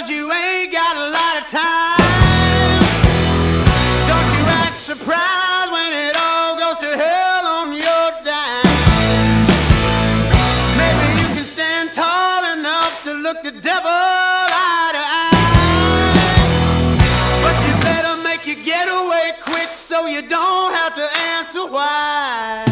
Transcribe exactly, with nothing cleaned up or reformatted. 'cause you ain't got a lot of time. Don't you act surprised when it all goes to hell on your dime. Maybe you can stand tall enough to look the devil eye to eye, but you better make your getaway quick so you don't have to answer why.